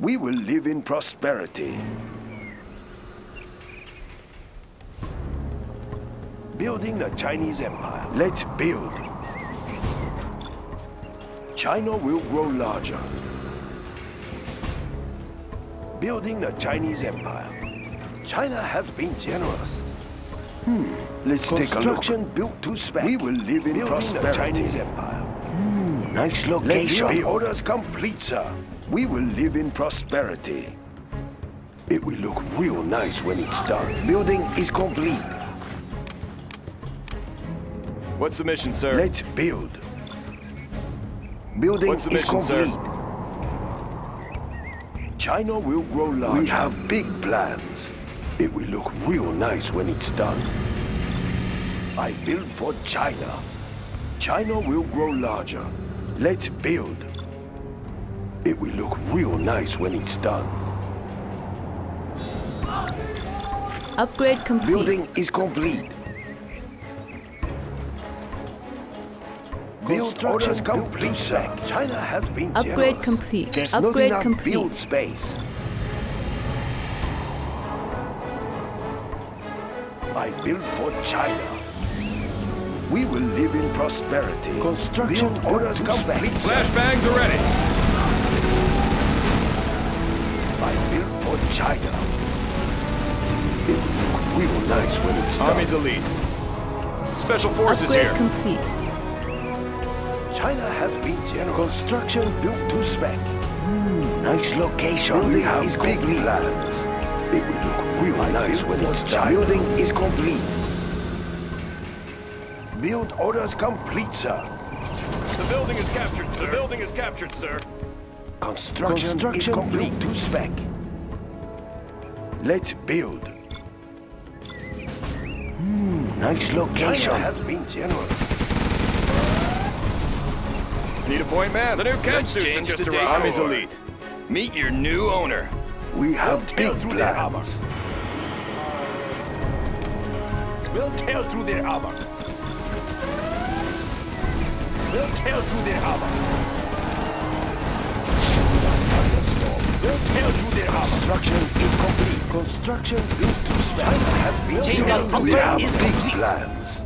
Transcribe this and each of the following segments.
we will live in prosperity. Building the Chinese Empire. Let's build. China will grow larger. Building the Chinese Empire. China has been generous. Let's take a look. Construction built to spec. We will live in prosperity. Building the Chinese Empire. Nice location. Let the orders complete, sir. We will live in prosperity. It will look real nice when it's done. Building is complete. What's the mission, sir? Let's build. Building is complete. What's the mission, sir? China will grow larger. We have big plans. It will look real nice when it's done. I build for China. China will grow larger. Let's build. It will look real nice when it's done. Upgrade complete. Building is complete. Build orders complete, sir. China has been generous. Upgrade complete. There's not enough build space. I build for China. We will live in prosperity. Construction orders complete. Flashbangs are ready. I build for China. It will look real nice when it's done. Army's elite. Special forces here. Upgrade complete. China has been generous. Construction built to spec. Nice location. Building is big plans. It will look real nice when it's done. Building is complete. Build orders complete, sir. The building is captured, sir. The building is captured, sir. Construction is complete to spec. Let's build. Nice location. China has been generous. Need a point, man. The new cat suits have just arrived. Army's elite. Meet your new owner. We have big plans. We'll tear through their armor. We'll tear through their armor. We'll tear through their armor. Construction is complete. Construction built to spec. We have big plans.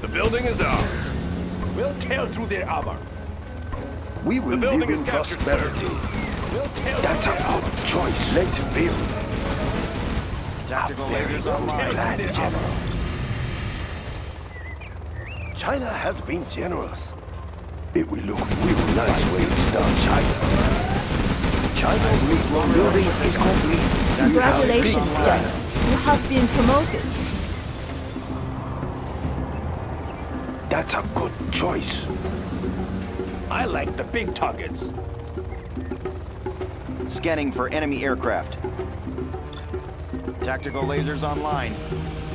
The building is ours. We'll tear through their armor. We will live in prosperity. That's a good choice. Let's build. Tactical leaders online. China has been generous. It will look real nice when it's done. China will grow. Building is complete. Congratulations, Jack. You have been promoted. That's a good choice. I like the big targets. Scanning for enemy aircraft. Tactical lasers online.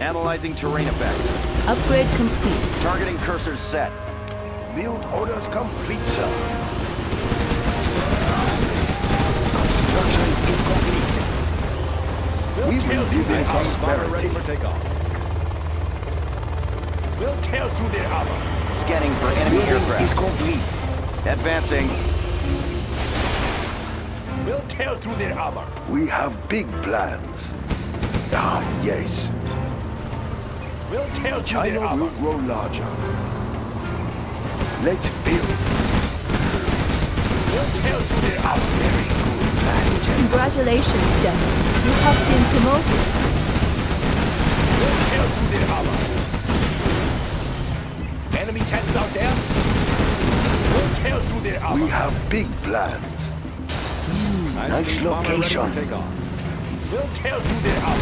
Analyzing terrain effects. Upgrade complete. Targeting cursors set. Build orders complete, sir. Construction is complete. We will be in prosperity. Ready for takeoff. We'll tear through their armor. Scanning for enemy aircraft. Is complete. Advancing. We'll tear through their armor. We have big plans. Yes. We'll tear through their armor. China will grow larger. Let's build. We'll tear through their armor. Very good plan, General. Congratulations, General. You have been promoted. We'll tear through their armor. Enemy tanks out there. We'll tear through their armor. We have big plans. Nice location. We'll tear through their armor.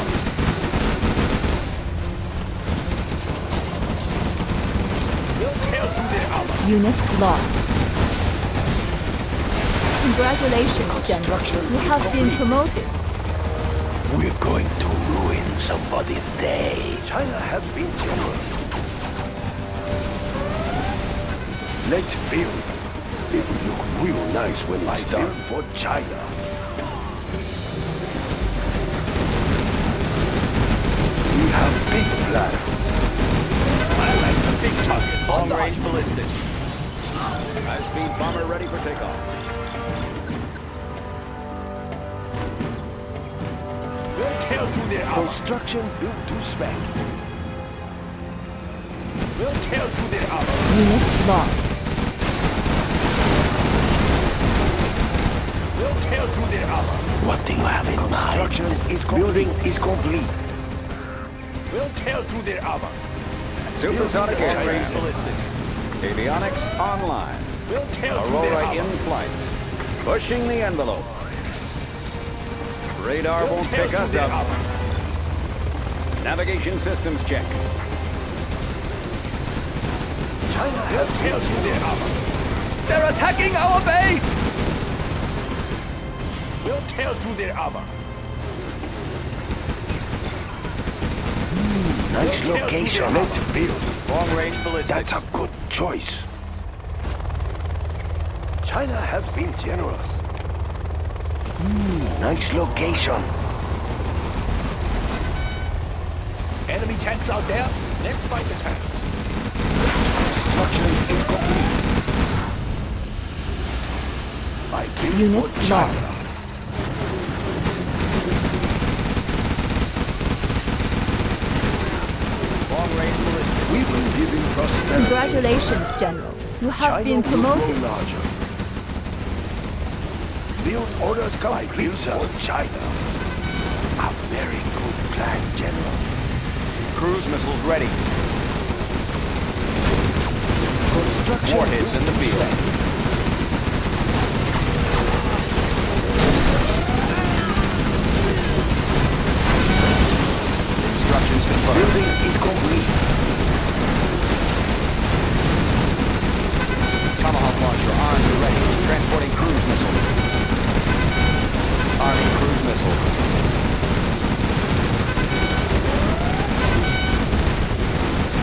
We'll tear through their armor. Unit lost. Congratulations, General. You have been promoted. We're going to ruin somebody's day. China has been generous. Let's build. It will look real nice when it's done. Build for China. We have big plans. I like the big targets. Long-range ballistics. High-speed bomber ready for takeoff. Construction built to spec. We'll tell you their armor. Unit lost. We'll tell you their armor. What do you have in construction mind? Construction is complete. Building is complete. We'll tell you their armor. Supersonic aircraft ballistics. Avionics online. We'll tell Aurora in flight. Pushing the envelope. Radar won't pick us up. Navigation systems check. China has killed their armor. They're attacking our base! We'll tell to their armor. Nice location. Let's build. Long-range ballistics. That's a good choice. China has been generous. Nice location. Enemy tanks out there. Let's fight the tanks. Construction is complete. I built unit lost. We will give him prosperity. Congratulations, General. You have China been promoted. Build orders come clear for China. A very good plan, General. Cruise missiles ready. Construction warheads in the field. Instructions confirmed. Building is complete. Tomahawk launcher armed and ready. Transporting cruise missile. Army cruise missile.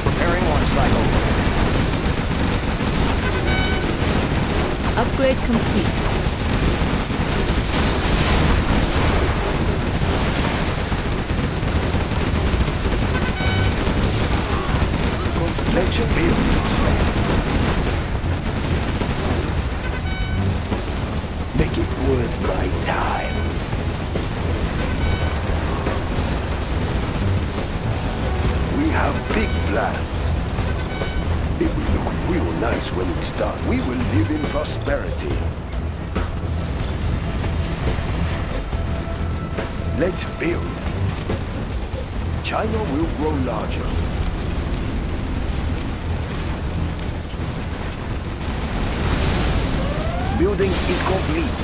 Preparing launch cycle. Upgrade complete. Construction build. Make it worth my time. Big plans. It will look real nice when it's done. We will live in prosperity. Let's build. China will grow larger. Building is complete.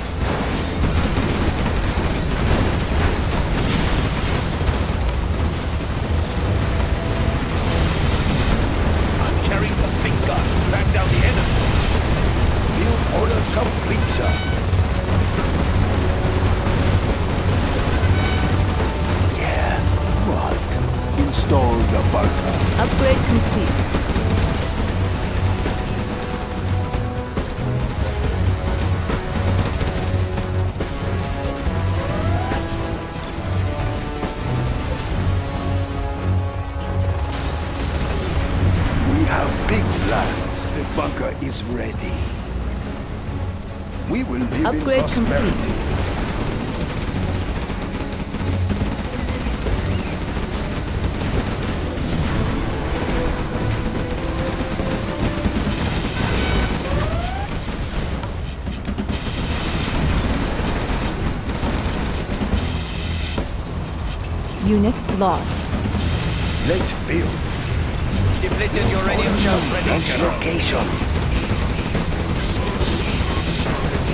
Upgrade complete. Unit lost. Let's build. Depleted your radio shells ready. Launch location.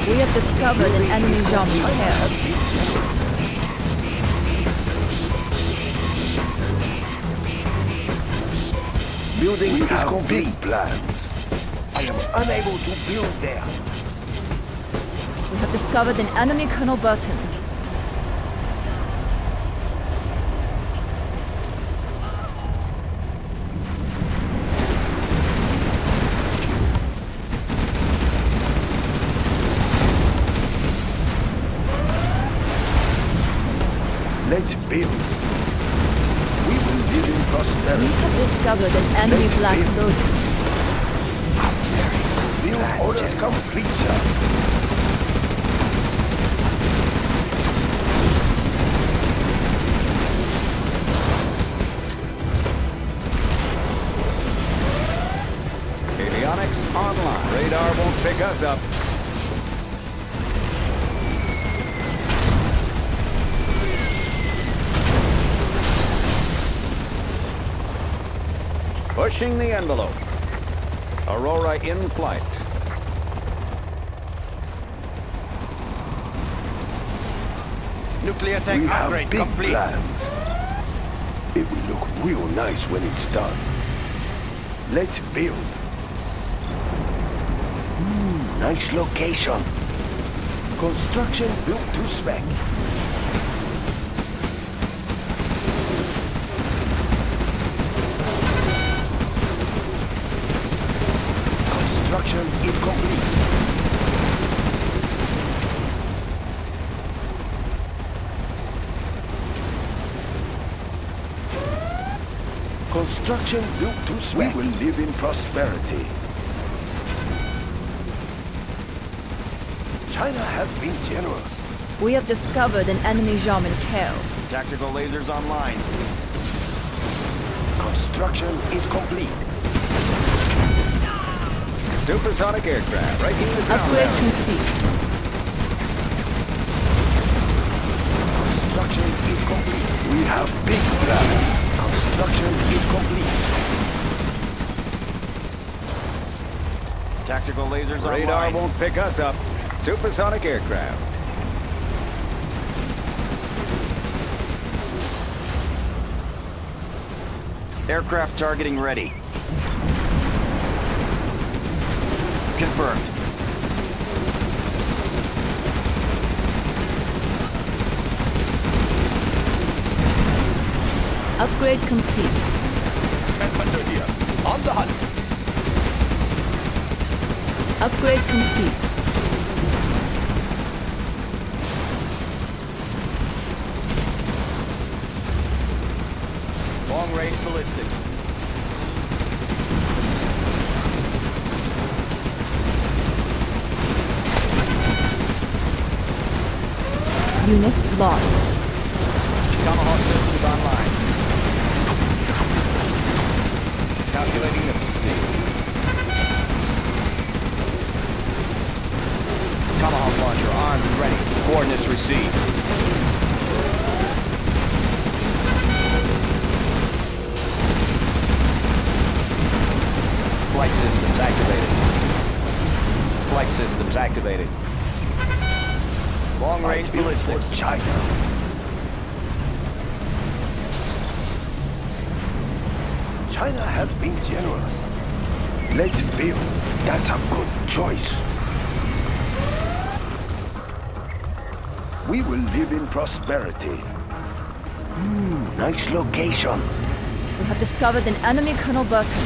We have discovered an enemy zombie pair. Building is complete. Plans. I am unable to build there. We have discovered an enemy Colonel Burton. Build. We will live in prosperity. We have discovered an enemy black lotus. Build orders complete, sir. goes up. Pushing the envelope. Aurora in flight. Nuclear tank upgrade complete. We have big plans. It will look real nice when it's done. Let's build. Nice location. Construction built to spec. Construction is complete. Construction built to spec. We will live in prosperity. China has been generous. We have discovered an enemy Jarman Kell. Tactical lasers online. Construction is complete. Supersonic aircraft breaking the ground. Upgrade complete. Construction is complete. We have big plans. Construction is complete. Tactical lasers online. Radar won't pick us up. Supersonic aircraft. Aircraft targeting ready. Confirmed. Upgrade complete. On the hunt. Upgrade complete. Long-range ballistics. Unit lost. Tomahawk systems online. Calculating missile speed. Tomahawk launcher armed and ready. Coordinates received. Flight systems activated. Flight systems activated. Long-range ballistics. China. China has been generous. Let's build. That's a good choice. We will live in prosperity. Nice location. We have discovered an enemy Colonel Burton.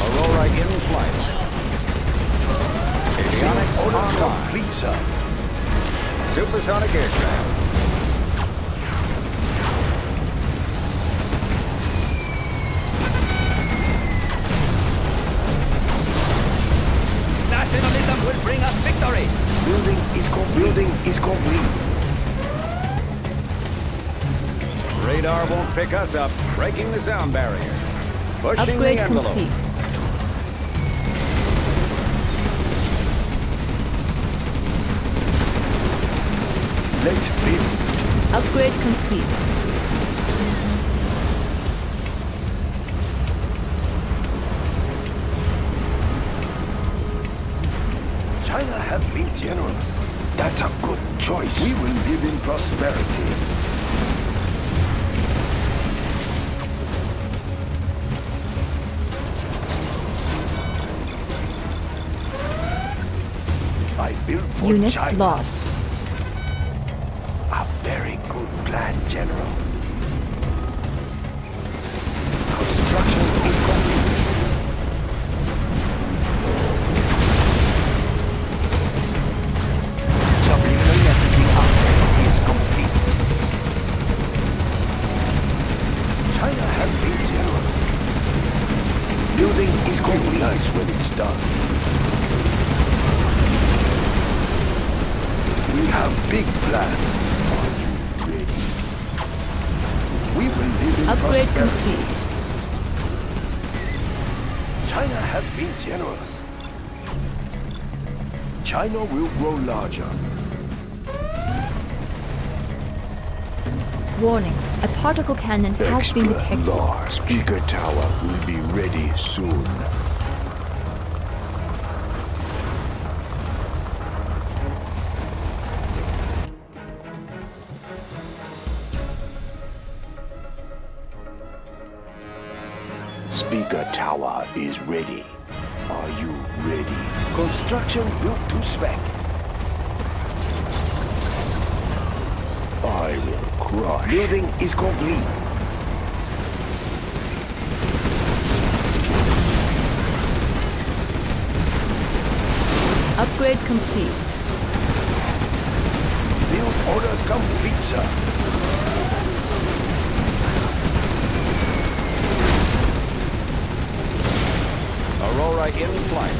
Aurora in flight. Avionics online. Complete, sir. Supersonic aircraft. Nationalism will bring us victory. Building is complete. Building is complete. Radar won't pick us up. Breaking the sound barrier. Pushing the envelope. Complete. Let's build. Upgrade complete. China has been generous. That's a good choice. We will live in prosperity. I built for China. Unit lost. General. Construction is complete. Supplementary messaging upgrade is complete. China has been generous. Building is complete. Nice when it's done. We have big plans. Upgrade complete. China has been generous. China will grow larger. Warning, a particle cannon has been detected. Large speaker tower will be ready soon. Speaker tower is ready. Are you ready? Construction built to spec. I will crush. Building is complete. Upgrade complete. Build orders complete, sir. Aurora in flight.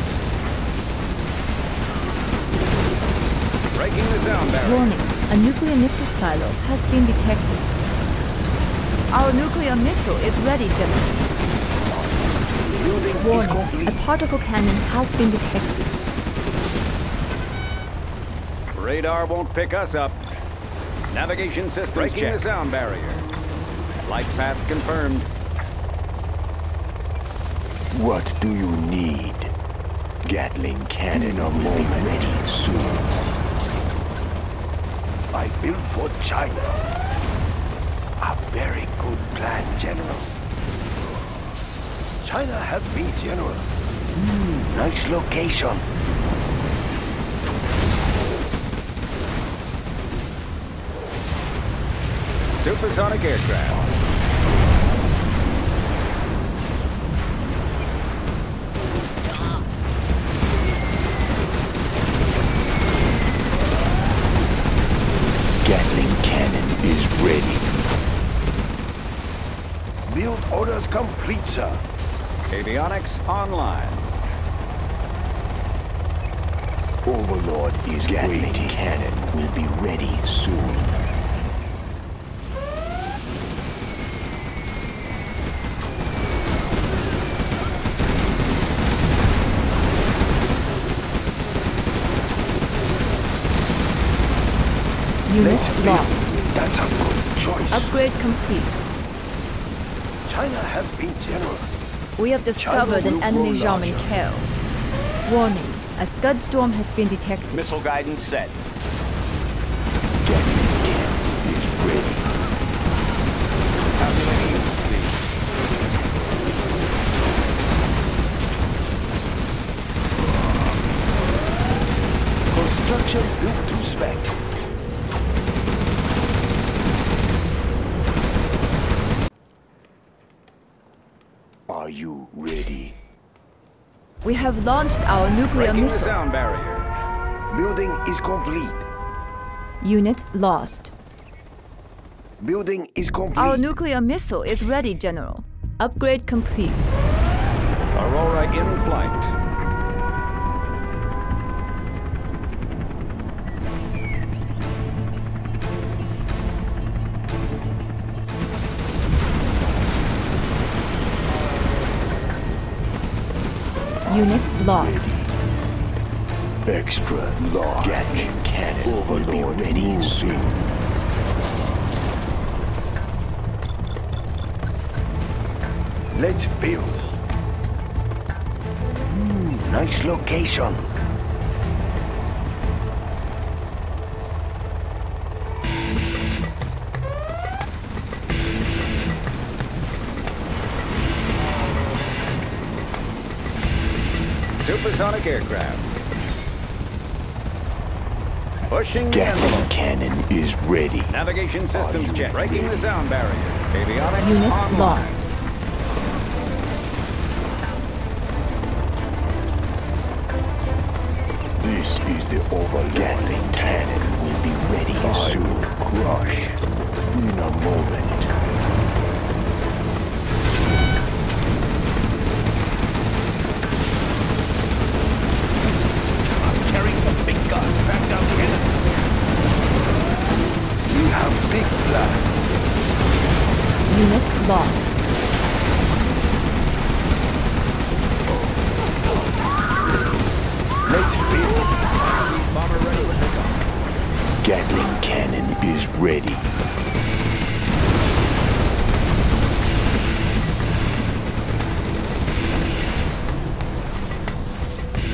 Breaking the sound barrier. Warning, a nuclear missile silo has been detected. Our nuclear missile is ready, General. Warning, a particle cannon has been detected. Radar won't pick us up. Navigation systems breaking check. The sound barrier. Light path confirmed. What do you need? Gatling cannon will be ready soon. I built for China. A very good plan, General. China has been generous. Nice location. Supersonic aircraft. Orders complete, sir. Avionics online. Overlord is waiting. Cannon will be ready soon. Unit lost. That's a good choice. Upgrade complete. China has been generous. We have discovered an enemy Jarman Kell. Warning, a scud storm has been detected. Missile guidance set. Gatling cannon is ready. Construction built to spec. Are you ready? We have launched our nuclear missile. The sound barrier. Building is complete. Unit lost. Building is complete. Our nuclear missile is ready, General. Upgrade complete. Aurora in flight. Unit lost. Extra large. Gatling cannon. Overlord ready soon. Let's build. Nice location. Supersonic aircraft. Pushing the envelope. Cannon is ready. Navigation systems check. Breaking the sound barrier. Avionics unit online. Lost. This is the overlord. Gatling cannon will be ready soon. Crush in a moment. Unit lost. ready.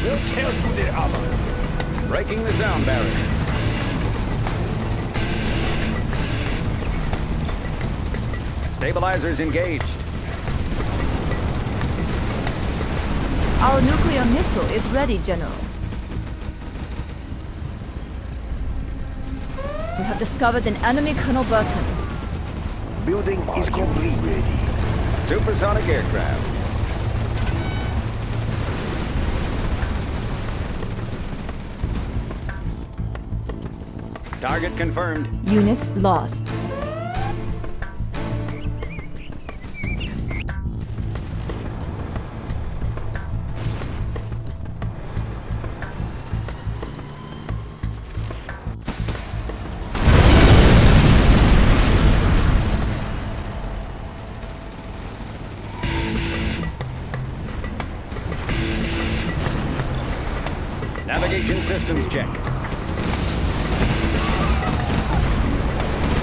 We'll tear through their armor. Breaking the sound barrier. Stabilizers engaged. Our nuclear missile is ready, General. We have discovered an enemy, Colonel Burton. Building is complete. Ready. Supersonic aircraft. Target confirmed. Unit lost. Navigation systems check.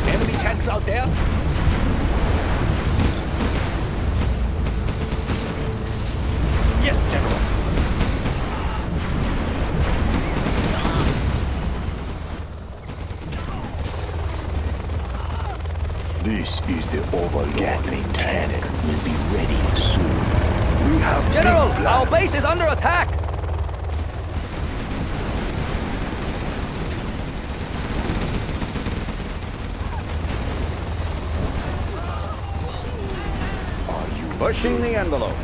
Enemy tanks out there? Yes, General. This is the Overlord. Gatling tank will be ready soon. We have General, our base is under attack. Pushing the envelope.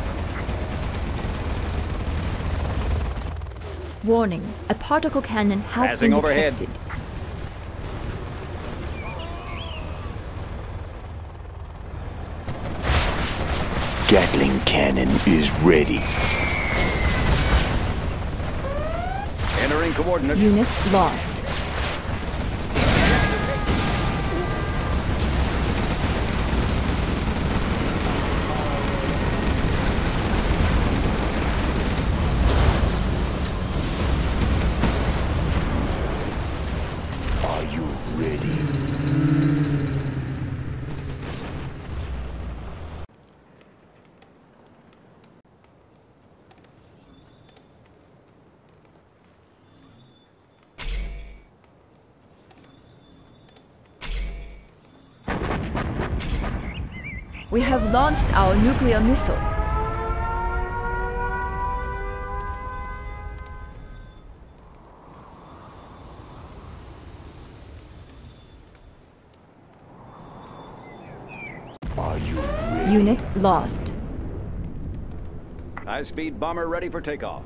Warning, a particle cannon has passing been detected. Overhead. Gatling cannon is ready. Entering coordinates. Unit lost. We have launched our nuclear missile. Are you ready? Unit lost. High-speed bomber ready for takeoff.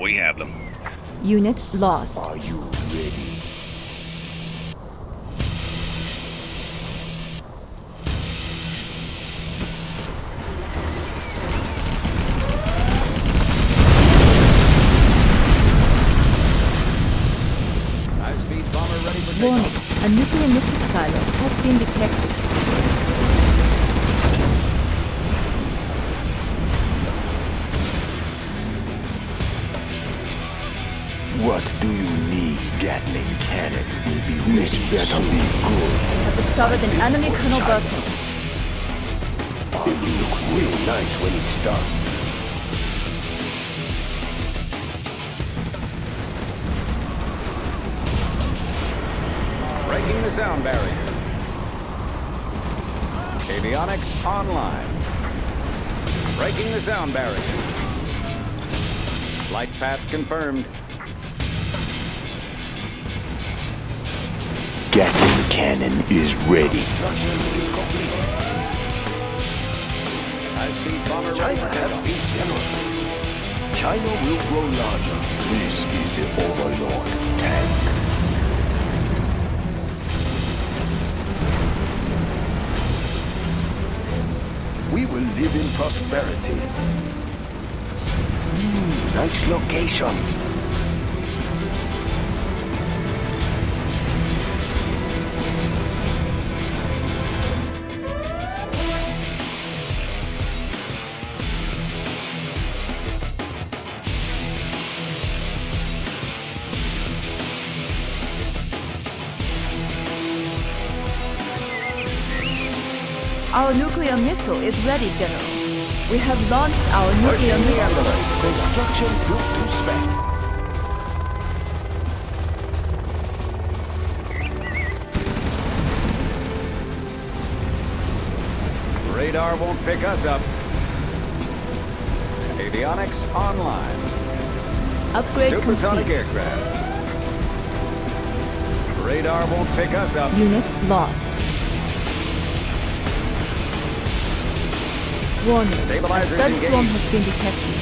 We have them. Unit lost. Are you ready? High-speed bomber ready for takeoff. Warning, a nuclear missile silo has been detected. What do you need? Gatling cannon will be ready. Better be good. We have discovered an enemy, Colonel Burton. It will look real nice when it's done. Breaking the sound barrier. Avionics online. Breaking the sound barrier. Flight path confirmed. Gatling cannon is ready. High-speed bomber ready. China will grow larger. This is the Overlord tank. live in prosperity. Nice location. Our nuclear missile is ready, General. We have launched our nuclear missile. Construction built to spec. Radar won't pick us up. Avionics online. Upgrade complete. Supersonic aircraft. Radar won't pick us up. Unit lost. Warning, a third swarm has been detected.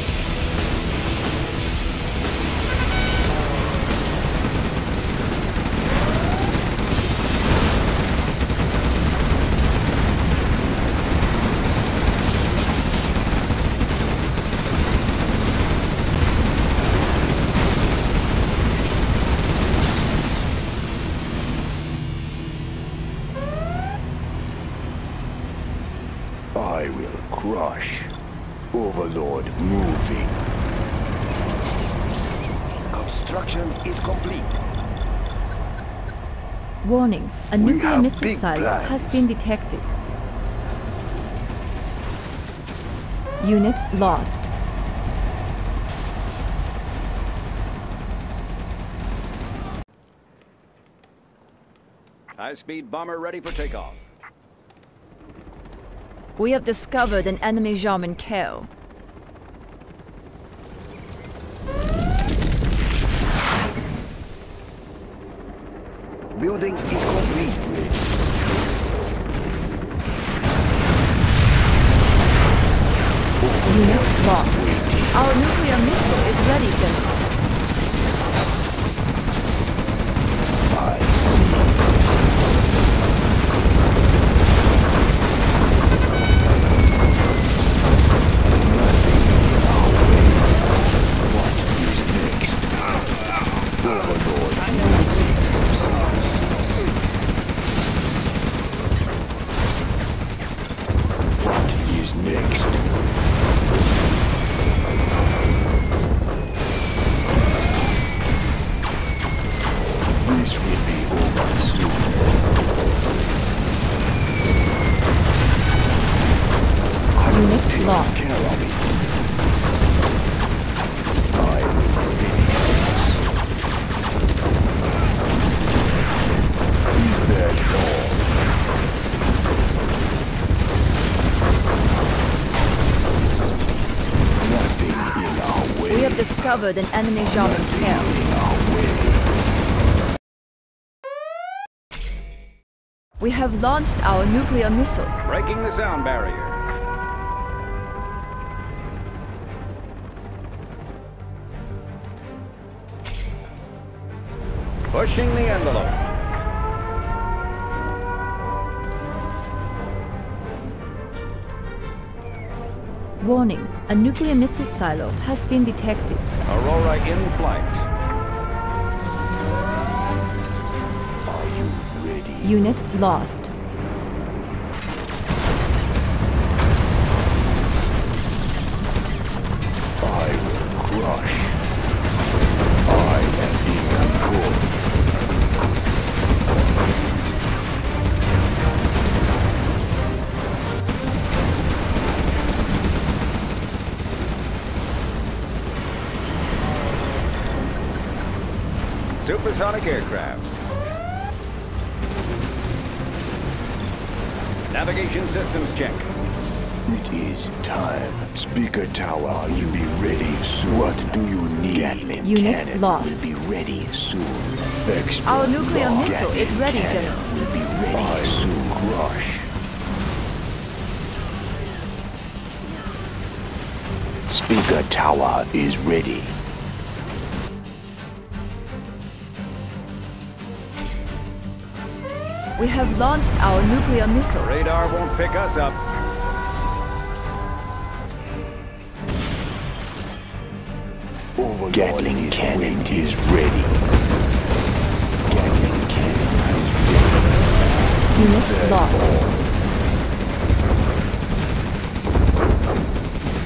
I will crush Overlord moving. Construction is complete. Warning, a nuclear missile silo has been detected. Unit lost. High-speed bomber ready for takeoff. We have discovered an enemy Jarman Kell. Building is complete. Unit lost. Our nuclear missile is ready, General. Discovered an enemy Jarman Kell. We have launched our nuclear missile. Breaking the sound barrier. Pushing the envelope. Warning, a nuclear missile silo has been detected. Aurora in flight. Are you ready? Unit lost. I will crush. I am in control. Supersonic aircraft. Navigation systems check. It is time. Speaker tower, are you be ready soon? What do you need? Gatling unit cannon lost. Will be ready soon. Expert our nuclear lost. Missile Gatling is ready, General. Will be ready I soon. Crush. Speaker tower is ready. We have launched our nuclear missile. Radar won't pick us up. Gatling cannon is ready. Gatling cannon is ready. Unit lost.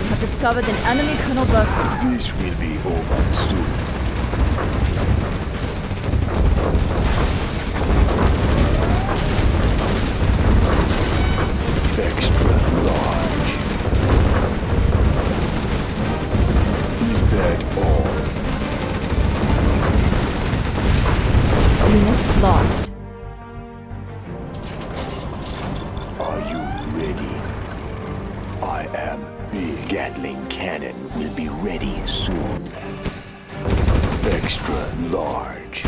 We have discovered an enemy Colonel Burton. This will be over soon. Extra large. Is that all? Unit lost. Are you ready? I am. The Gatling cannon will be ready soon. Extra large.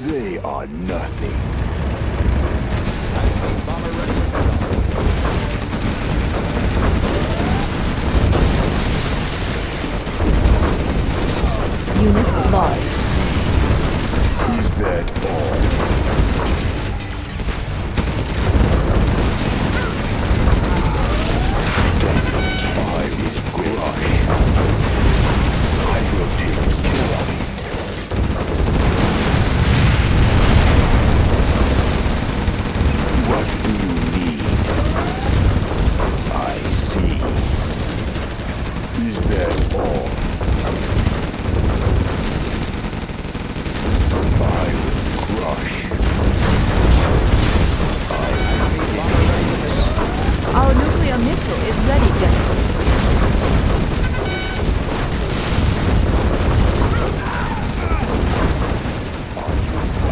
They are nothing. Bomber ready. Unit lost. Is that all? I is crushing. I will take care of it. What do you need? I see. Is that all? Our nuclear missile is ready, General.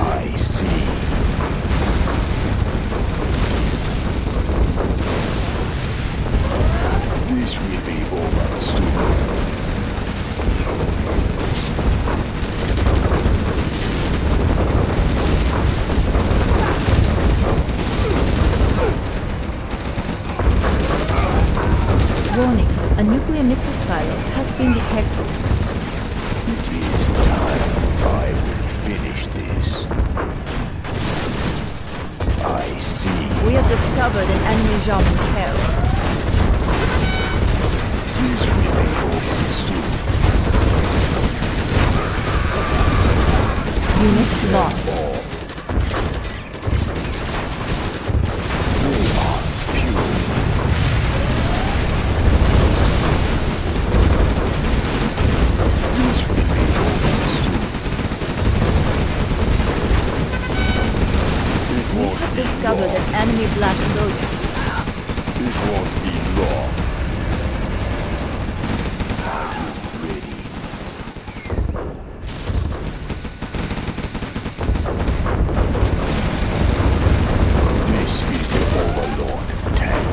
I see. This will be over soon. Warning, a nuclear missile silo has been detected. It is time. I will finish this. I see. We have discovered an enemy Jean-Michel. This will be over soon. Unit lost. We are pure. Discovered an enemy Black Lotus. It won't be long. Are you ready? This is the Overlord tank.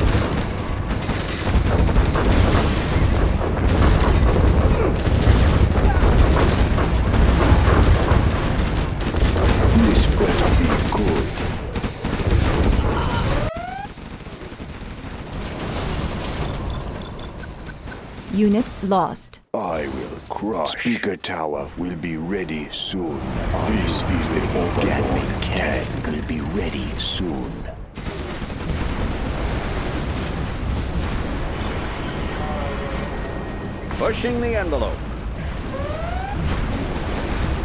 This better be good. Unit lost. I will crush. Speaker tower will be ready soon. This is the Overlord tank will be ready soon. Pushing the envelope.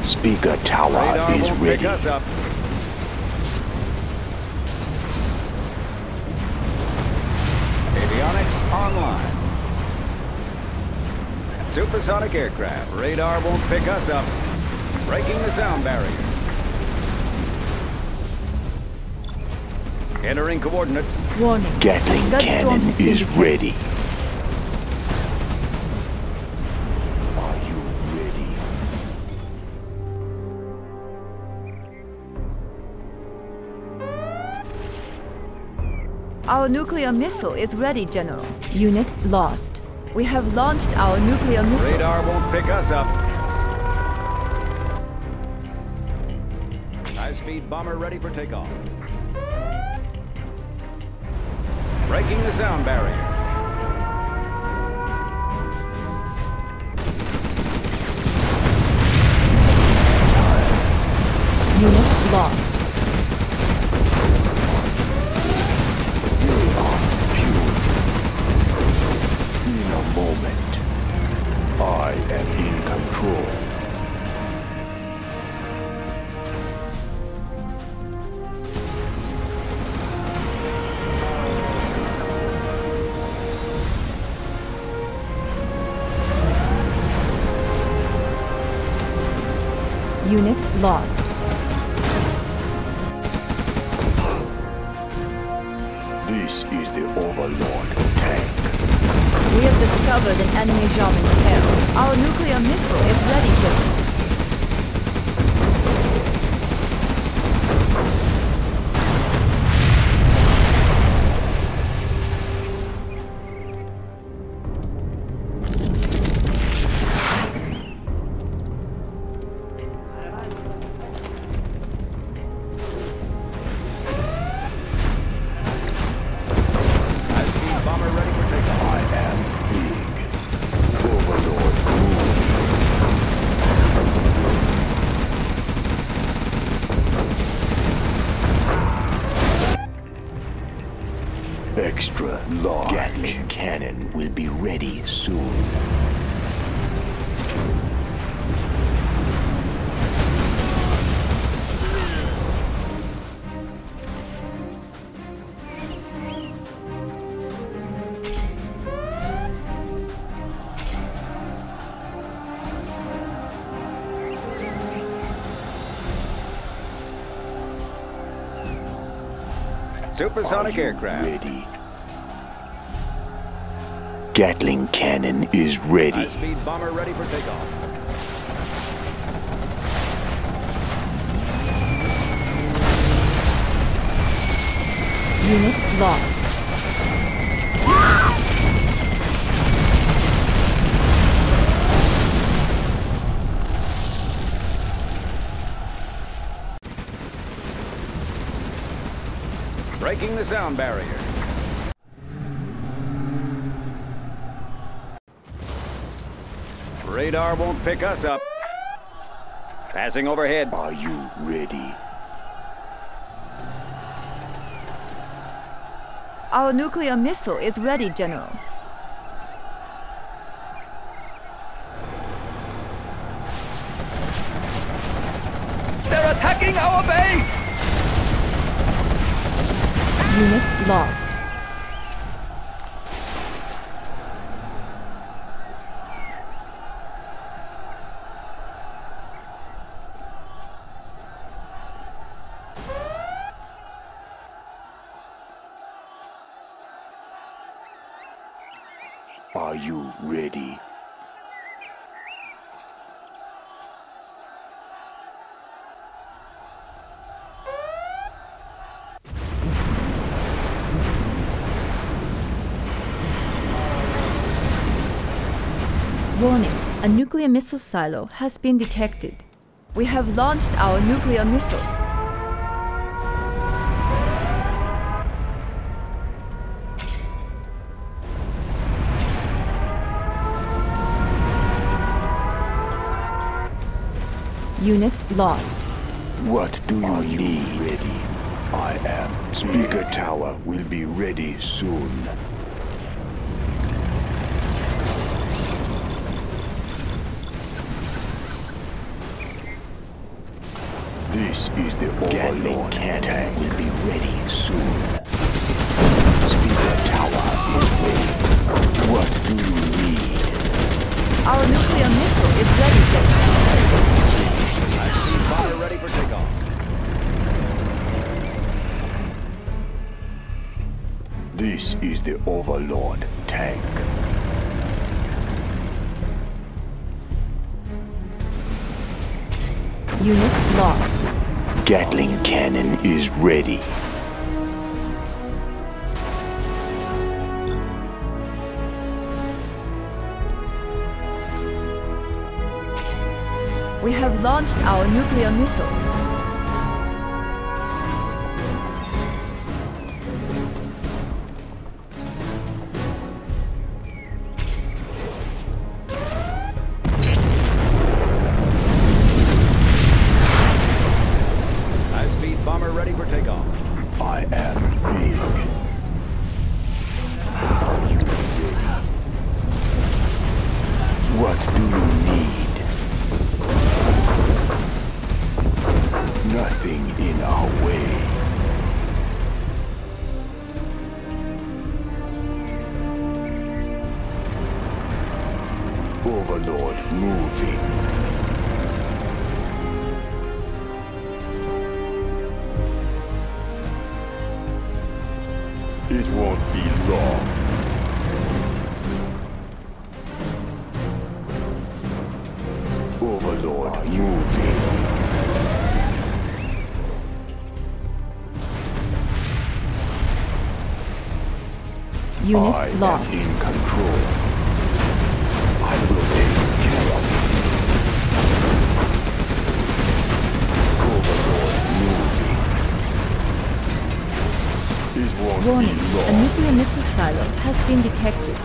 Speaker tower radar is ready. Pick us up. Avionics online. Supersonic aircraft. Radar won't pick us up. Breaking the sound barrier. Entering coordinates. Warning. Gatling cannon is ready. Are you ready? Our nuclear missile is ready, General. Unit lost. We have launched our nuclear missile. Radar won't pick us up. High-speed bomber ready for takeoff. Breaking the sound barrier. Unit lost. Moment. I am in control. Unit lost. This is the Overlord tank. We have discovered an enemy job in hell. Our nuclear missile is ready, General. Extra large Gatling cannon will be ready soon. Supersonic aircraft ready. Gatling cannon is ready. High-speed bomber ready for takeoff. Unit lost. Breaking the sound barrier. Radar won't pick us up. Passing overhead. Are you ready? Our nuclear missile is ready, General. They're attacking our base! Unit lost. Are you ready? Warning, a nuclear missile silo has been detected. We have launched our nuclear missile. Unit lost. What do you need? Ready? I am. Speaker tower will be ready soon. This is the Overlord tank. Will be ready soon. Speaker tower is ready. What do you need? Our nuclear missile is ready to. Bomber ready for takeoff. This is the Overlord tank. Unit lost. Gatling cannon is ready. We have launched our nuclear missile. High-speed bomber ready for takeoff. I am big. What do you need? Nothing in our way. Overlord moving. It won't be long. Overlord moving. Unit lost. I am in control. I will take care of it. Overlord moving. It won't be long. A nuclear missile silo has been detected.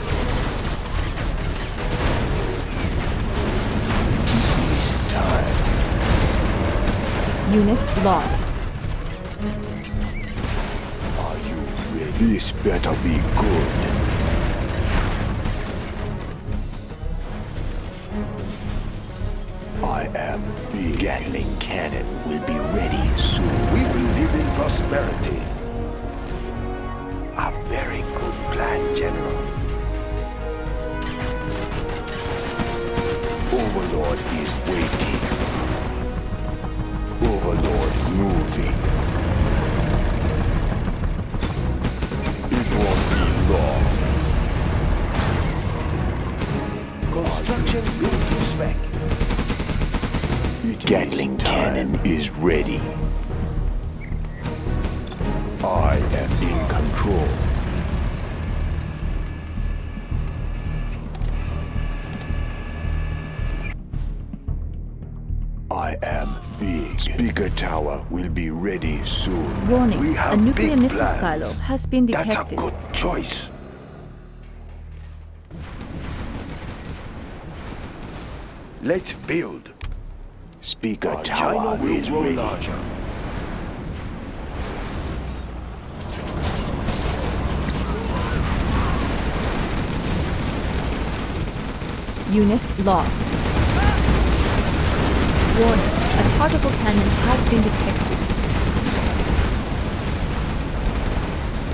Unit lost. Are you ready? This better be good. I am big. Gatling cannon will be ready soon. We will live in prosperity. A very good plan, General. Overlord is waiting. Overlord moving. It won't be long. Construction good to spec. Gatling cannon is ready. I am in control. I am big. Speaker tower will be ready soon. Warning, we have a nuclear missile silo has been detected. That's a good choice. Let's build. Speaker tower is ready. Larger. Unit lost. Warning, a particle cannon has been detected.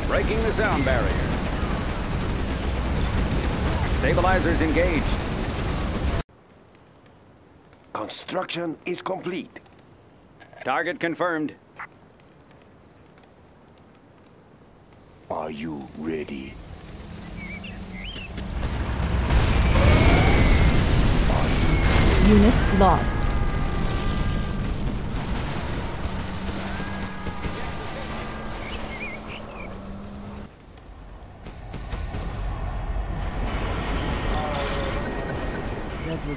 Breaking the sound barrier. Stabilizers engaged. Construction is complete. Target confirmed. Are you ready? Unit lost.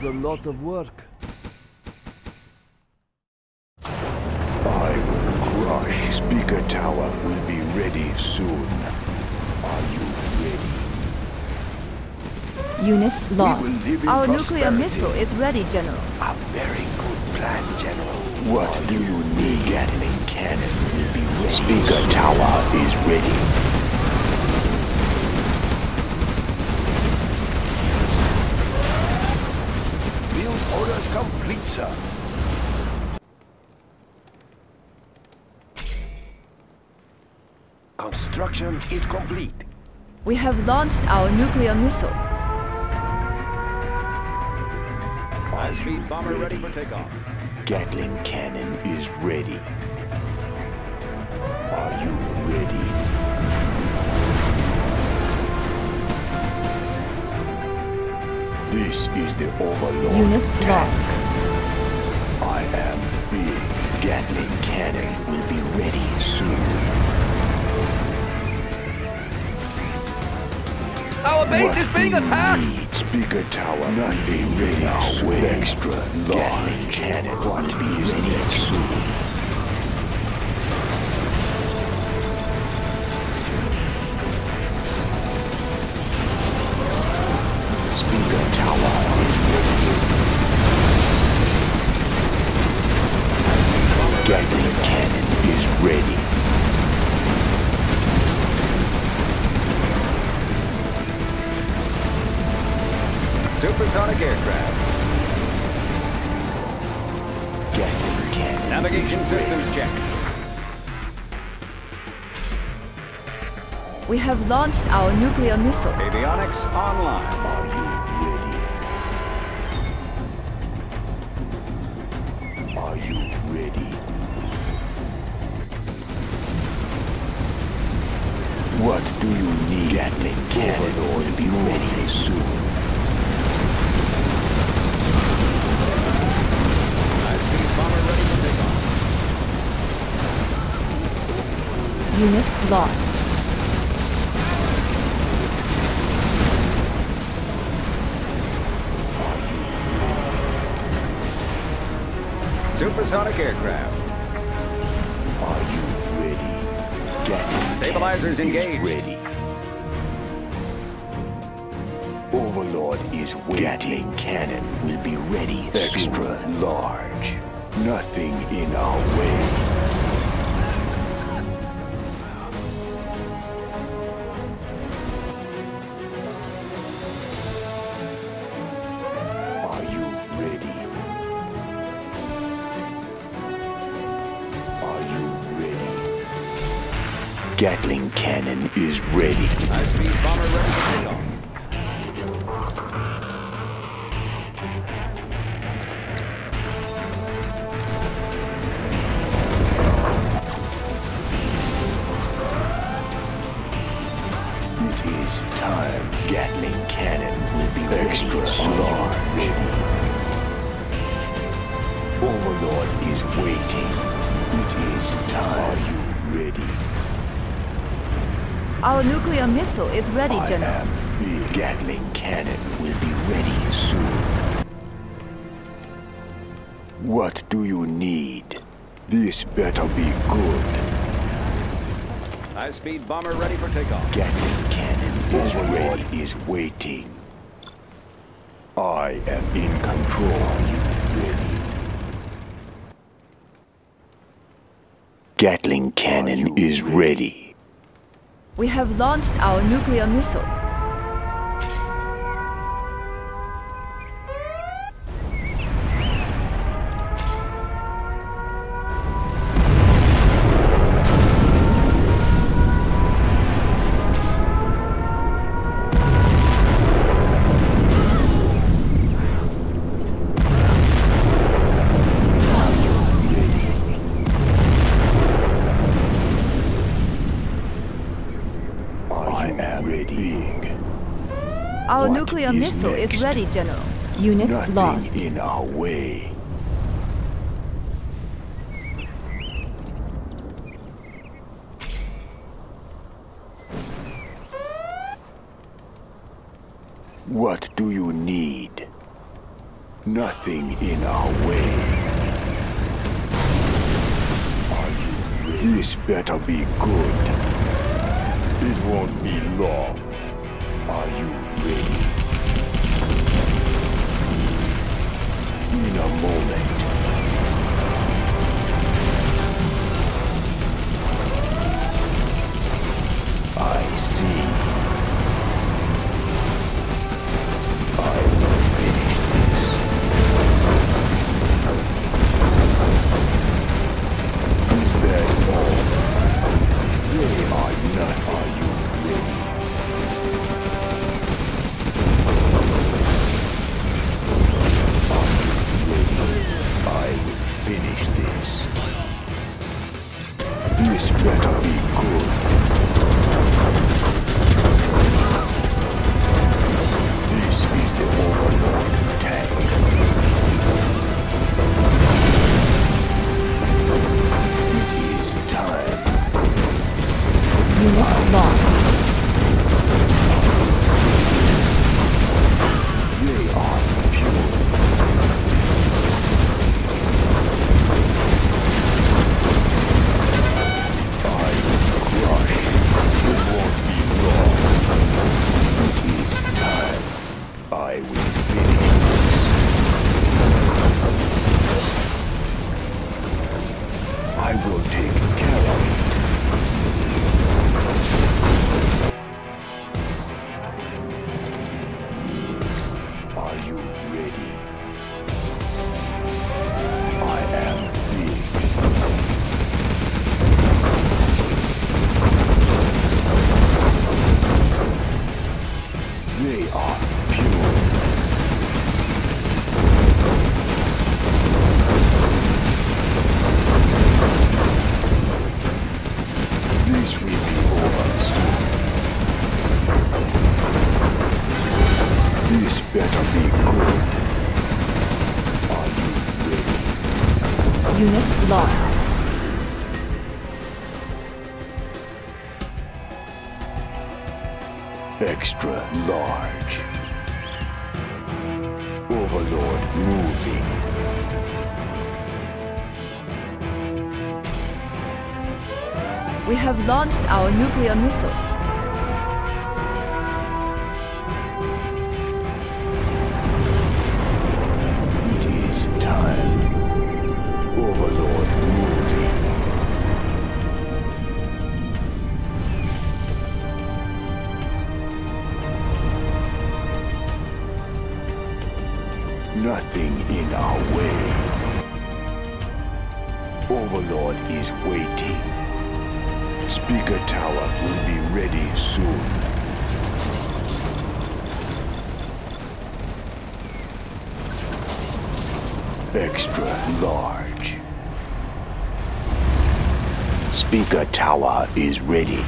A lot of work. I will crush. Speaker tower will be ready soon. Are you ready? Unit lost. Our nuclear missile is ready, General. A very good plan, General. What do you need? Gatling cannon will be ready. Speaker tower is ready. Complete, sir. Construction is complete. We have launched our nuclear missile. High-speed bomber ready for takeoff. Gatling cannon is ready. Are you ready? This is the Overlord. Unit lost. I am big. Gatling cannon will be ready soon. Our base is being attacked! Speaker tower, nothing ready soon. Extra large. Gatling cannon will be ready soon. Gatling cannon is ready. Supersonic aircraft. Gatling cannon. Navigation systems check. We have launched our nuclear missile. Avionics online. Are you ready? Are you ready? What do you need? Gatling cannon will be ready soon. High-speed bomber ready to take off. Unit lost. Supersonic aircraft. Are you ready? Gatling stabilizers engaged. Ready. Overlord is waiting. Gatling cannon will be ready. Extra large. Nothing in our way. Are you ready? Gatling cannon is ready. High-speed bomber ready to take off. It is time. Gatling cannon will be extra large. Overlord is waiting. It is time. Are you ready? Our nuclear missile is ready, General. The Gatling cannon will be ready soon. What do you need? This better be good. High-speed bomber ready for takeoff. Gatling cannon is ready. Is waiting. I am in control. Are you ready? Gatling cannon is ready. We have launched our nuclear missile. Our nuclear missile is ready, General. Unit lost. Nothing in our way. What do you need? Nothing in our way. Are you ready? This better be good. It won't be long. Are you ready? In a moment. I see. I will finish this. Is that all? They are not. Are you ready? I will finish this. This better be good. This is the Overlord tank. It is time. You are lost. I will take care of it. better be good. Are you ready? Unit lost. Extra large. Overlord moving. We have launched our nuclear missile. It is time. Overlord moving. Nothing in our way. Overlord is waiting. Speaker Tower will be ready soon. Extra large. Speaker Tower is ready.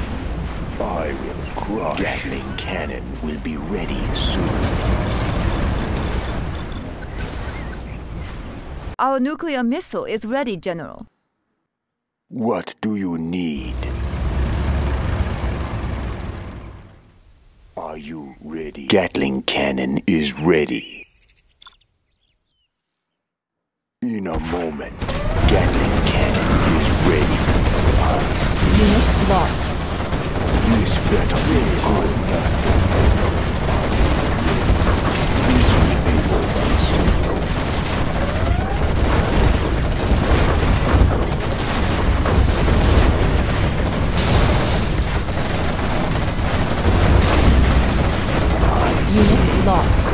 I will crush. Gatling cannon will be ready soon. Our nuclear missile is ready, General. What do you need? Are you ready? Gatling cannon is ready. In a moment, Gatling cannon is ready. I see. Unit lost. This better be on nothing. This will be over soon. Unit lost.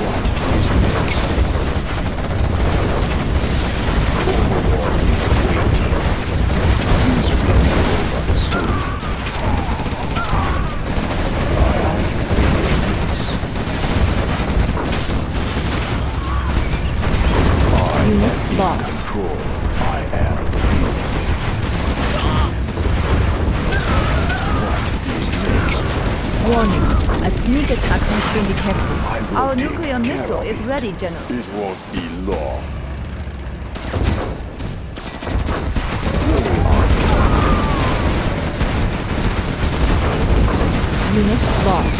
What is next? Overlord is waiting. Please run over soon. I am feeling this. I am in control. I am feeling this. What is next? Warning. A sneak attack has been detected. Our nuclear missile is ready, General. It won't be long. Unit lost.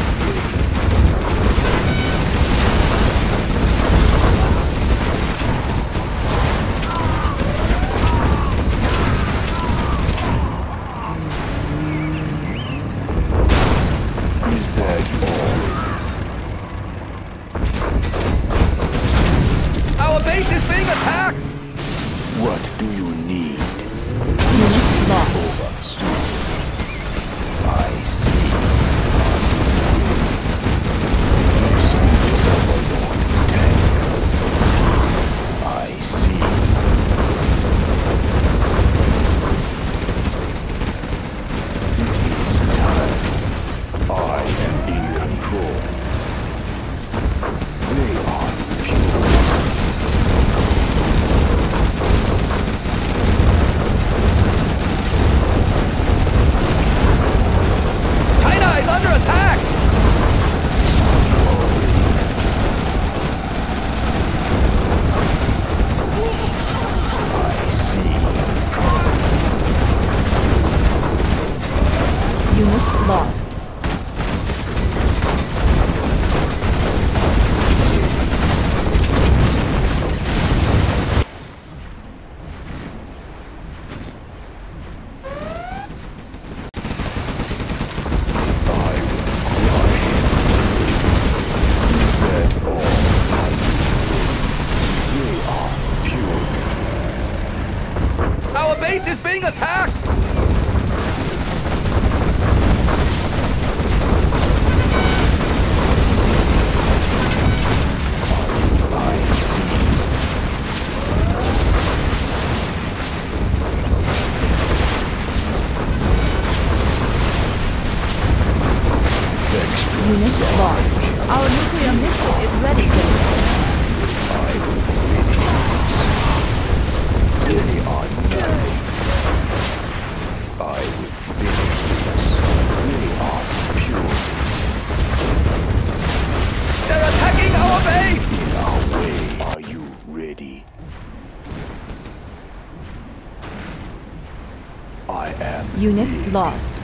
I am. Unit weak. Lost.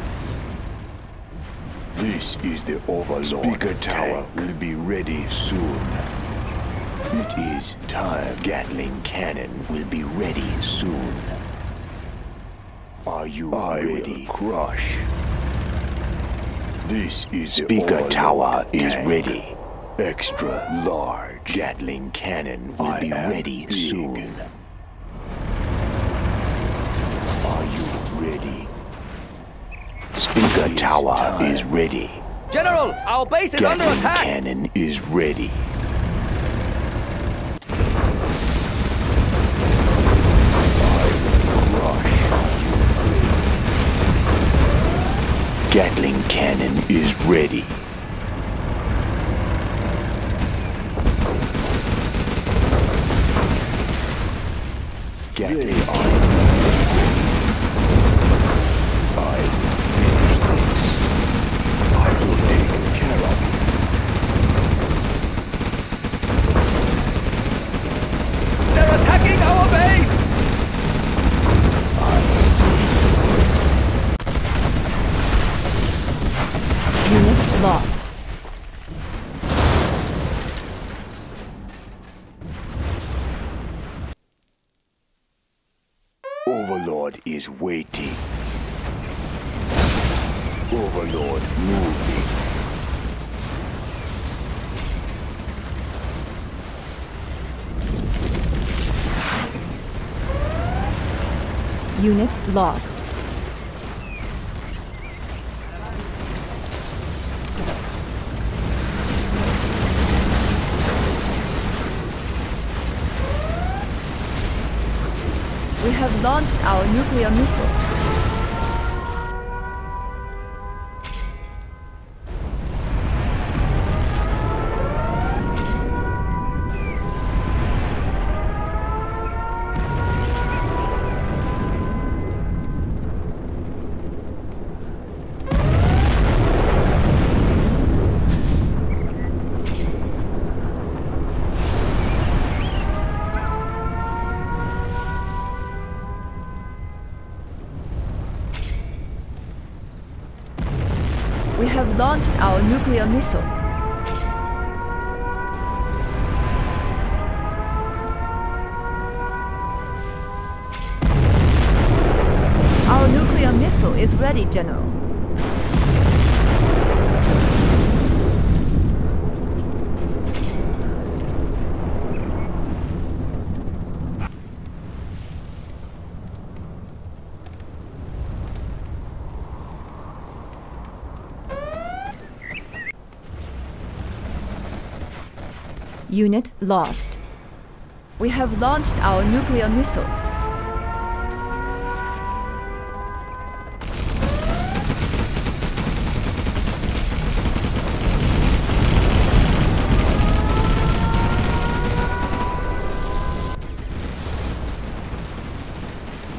This is the Overlord. Speaker tower will be ready soon. It is time. Gatling cannon will be ready soon. Are you ready? Will crush. This is Speaker tower is ready. Extra large Gatling cannon will be ready soon. Are you ready? Speaker tower is ready. General, our base is under attack. Cannon is ready. Gatling cannon is ready. Gatling cannon. Lost. Overlord is waiting. Overlord moving. Unit lost. We have launched our nuclear missile. We have launched our nuclear missile. Our nuclear missile is ready, General. Unit lost. We have launched our nuclear missile.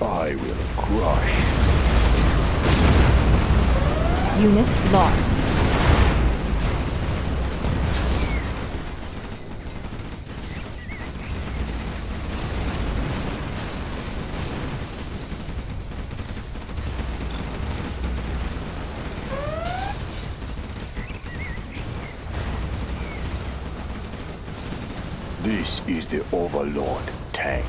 I will crush. Unit lost. This is the Overlord tank.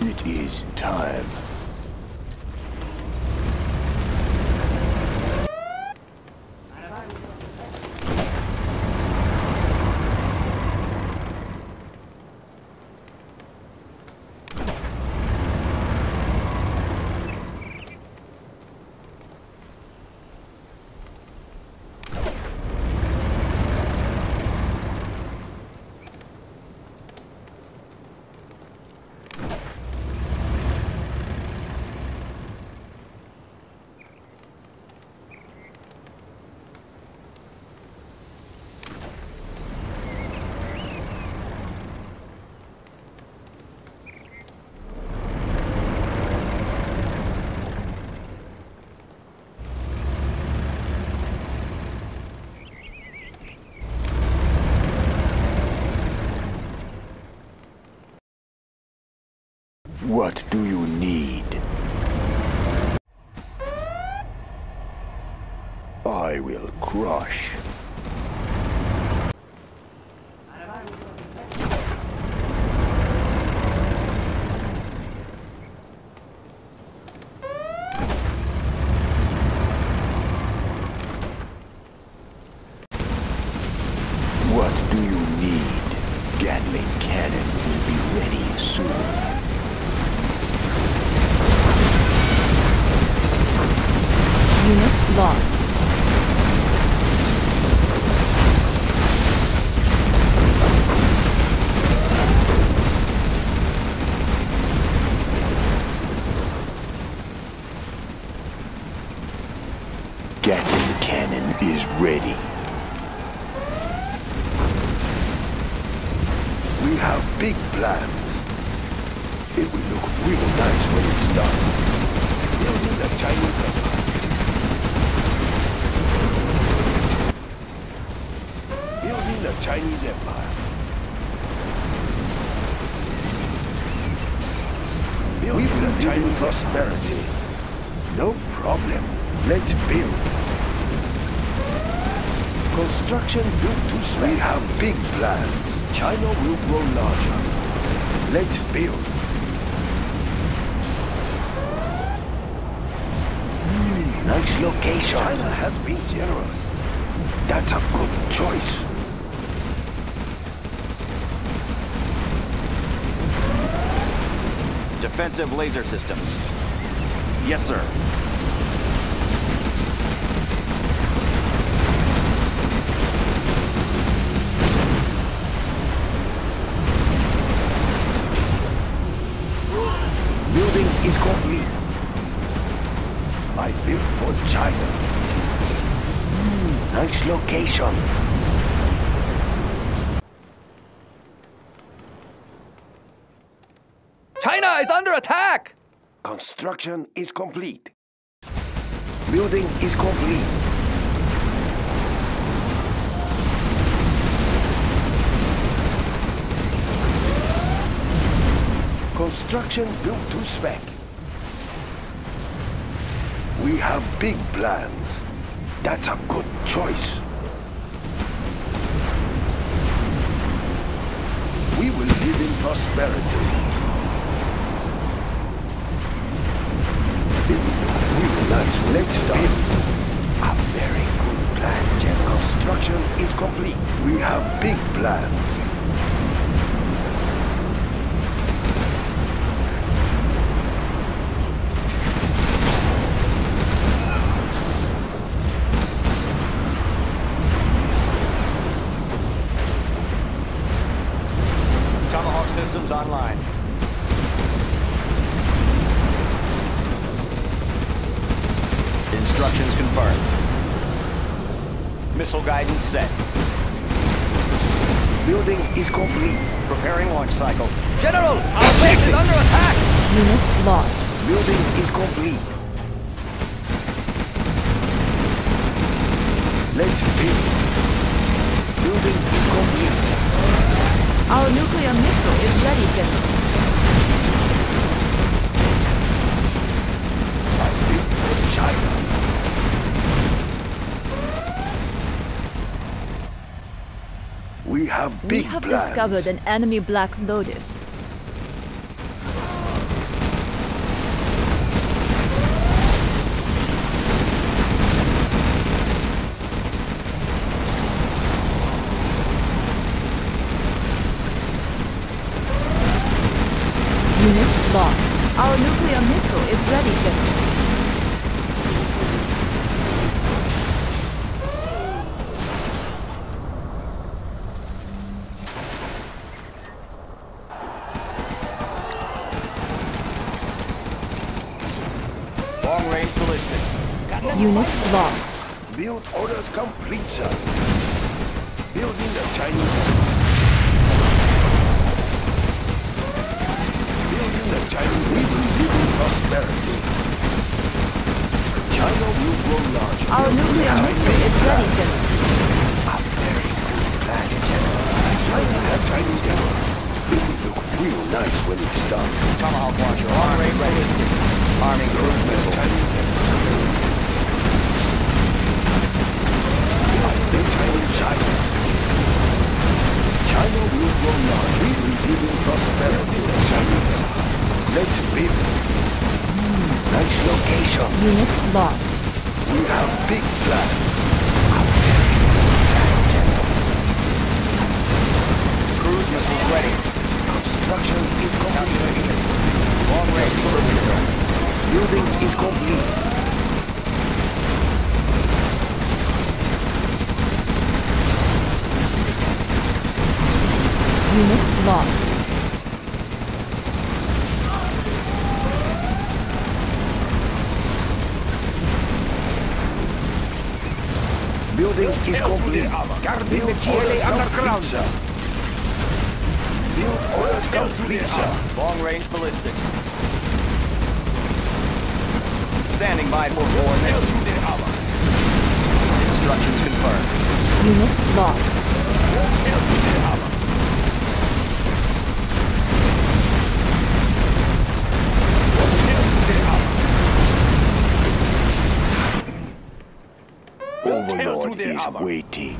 It is time. What do you need? I will crush. What do you need? Gatling cannon will be ready soon. Unit lost. Gatling cannon is ready. We have big plans. It will look real nice when it's done. Building the Chinese Empire. Building the Chinese Empire. Building the Chinese prosperity. No problem. Let's build. Construction built to spec. We have big plans. China will grow larger. Let's build. Nice location. China has been generous. That's a good choice. Defensive laser systems. Yes, sir. Building is complete. I built for China. Nice location. China is under attack! Construction is complete. Building is complete. Construction built to spec. We have big plans. That's a good choice. We will live in prosperity. Nice, let's start. A very good plan, General. Construction is complete. We have big plans. Tomahawk systems online. Instructions confirmed. Missile guidance set. Building is complete. Preparing launch cycle. General, our base is under attack! Unit lost. Building is complete. Let's build. Building is complete. Our nuclear missile is ready, General. I built for China. We have big plans. We have discovered an enemy Black Lotus. Unit lost. Our nuclear missile is ready, General. Long-range ballistics. Unit lost. Build orders complete, sir. Building the Chinese. Building the Chinese. We will live in prosperity. China will grow large. Our nuclear missile is ready, General. A very good plan, General. China has Chinese generals. Look real nice when it's done. Tomahawk launcher on rate ready. Arming cruise missile. China. China will grow largely, revealing prosperity in China. Let's build. Nice location. Unit lost. We have big plans. Cruise missile ready. Construction is complete. Long range perimeter. Building is complete. Unit lost. Building is complete. Guarding the GLA underground, sir. Build oil complete, sir. Long-range ballistics. Standing by for coordinates. Instructions confirmed. Unit lost. Overlord is waiting.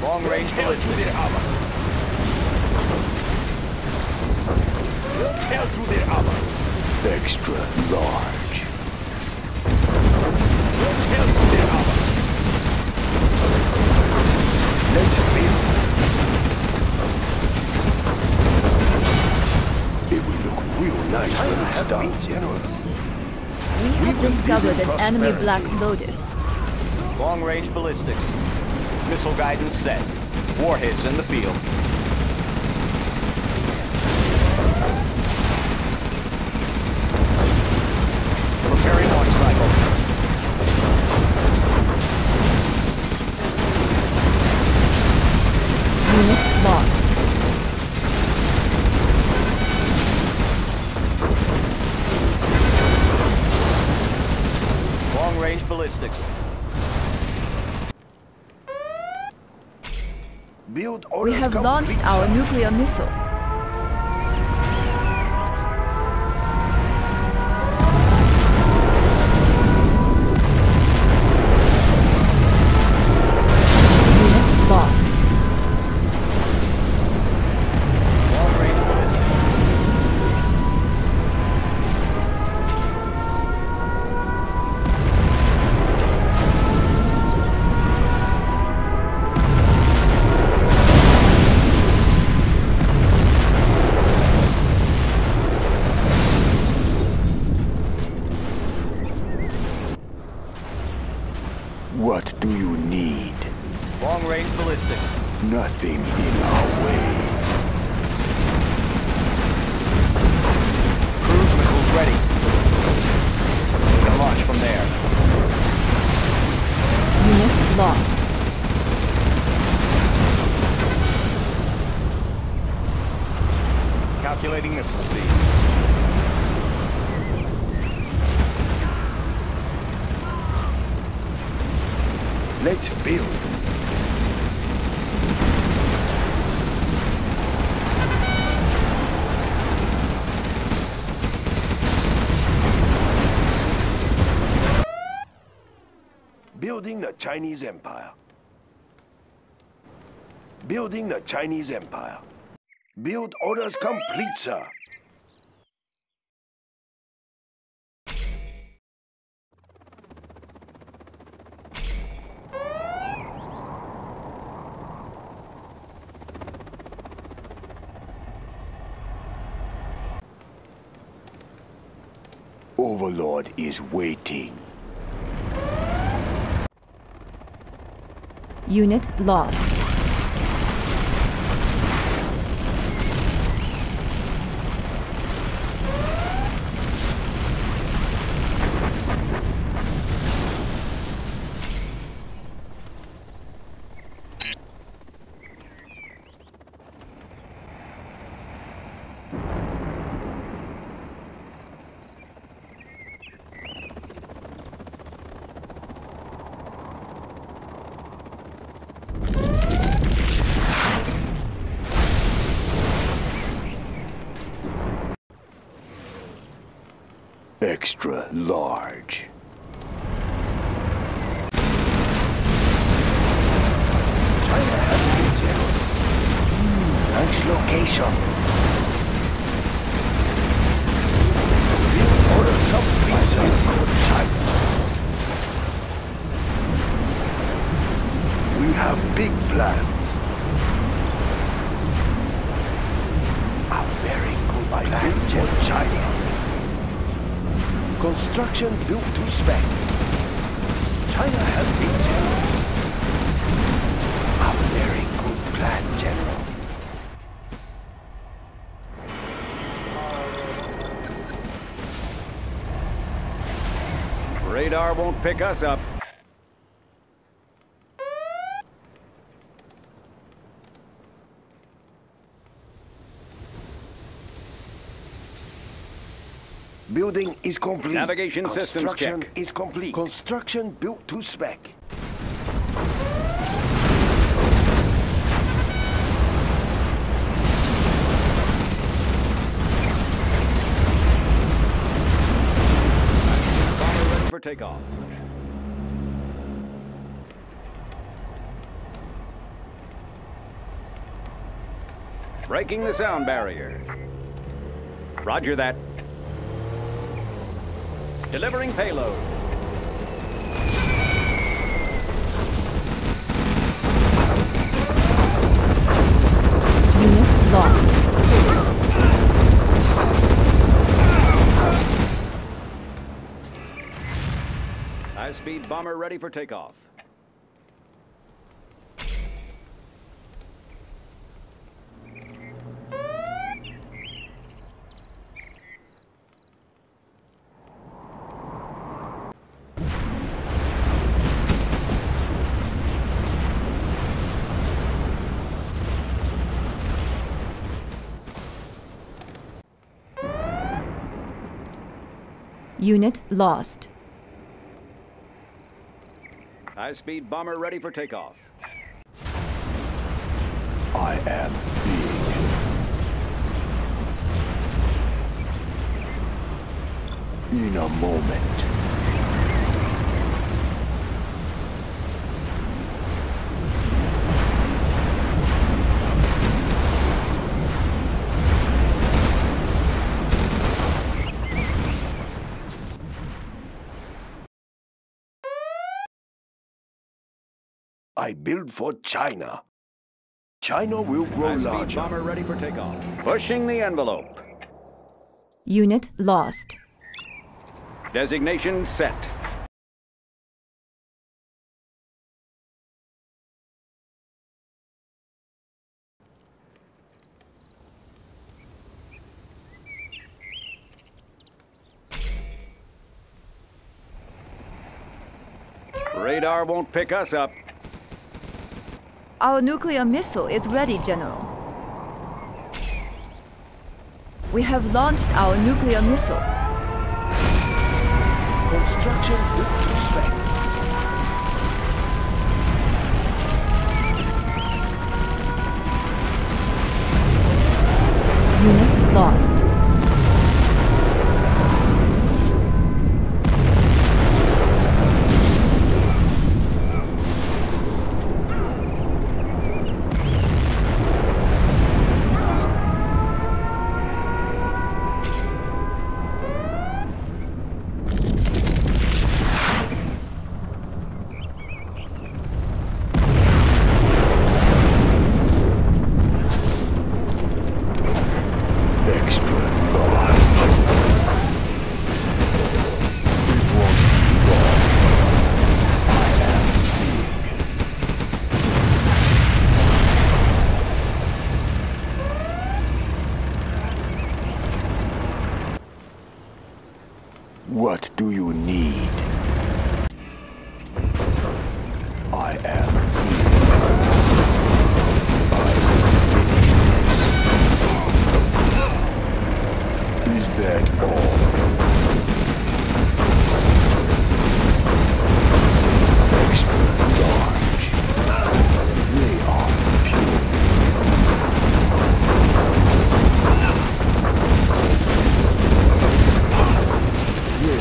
Long-range ballistics. Extra large. Let's build. It will look real nice when it's done. We have discovered an enemy Black Lotus. Long-range ballistics. Missile guidance set. Warheads in the field. Preparing launch cycle. Unit lost. Long-range ballistics. We have launched our nuclear missile. What do you need? Long-range ballistics. Nothing in our way. Cruise missiles ready. We can launch from there. Unit lost. Calculating missile speed. Let's build. Building the Chinese Empire. Building the Chinese Empire. Build orders complete, sir. Overlord is waiting. Unit lost. extra large. China has detail. Launch location. Order some pizza from China. We have big plans. A very good plan for China. Construction built to spec. China has detail. A very good plan, General. Radar won't pick us up. Building is complete. Navigation systems check. Construction is complete. Construction built to spec. Take off. Breaking the sound barrier. Roger that. Delivering payload. Unit lost. High-speed bomber ready for takeoff. Unit lost. High-speed bomber ready for takeoff. I am big. In a moment. I build for China. China will grow larger. Bomber ready for takeoff. Pushing the envelope. Unit lost. Designation set. Radar won't pick us up. Our nuclear missile is ready, General. We have launched our nuclear missile. Construction built to spec. Unit lost. What do you need? I am here. Is that all? Extra large. They are pure.